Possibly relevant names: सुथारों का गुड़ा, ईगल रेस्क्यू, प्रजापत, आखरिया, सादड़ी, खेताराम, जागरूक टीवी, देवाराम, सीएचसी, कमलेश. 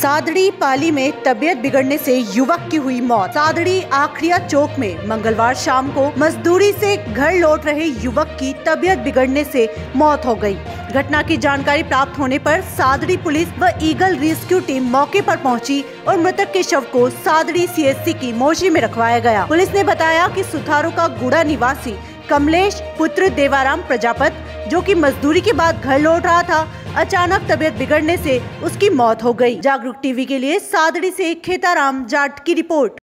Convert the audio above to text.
सादड़ी पाली में तबीयत बिगड़ने से युवक की हुई मौत। सादड़ी आखरिया चौक में मंगलवार शाम को मजदूरी से घर लौट रहे युवक की तबीयत बिगड़ने से मौत हो गई। घटना की जानकारी प्राप्त होने पर सादड़ी पुलिस व ईगल रेस्क्यू टीम मौके पर पहुंची और मृतक के शव को सादड़ी सीएचसी की मोर्चरी में रखवाया गया। पुलिस ने बताया कि सुथारों का गुड़ा निवासी कमलेश पुत्र देवाराम प्रजापत, जो कि मजदूरी के बाद घर लौट रहा था, अचानक तबीयत बिगड़ने से उसकी मौत हो गई। जागरूक टीवी के लिए सादड़ी से खेताराम जाट की रिपोर्ट।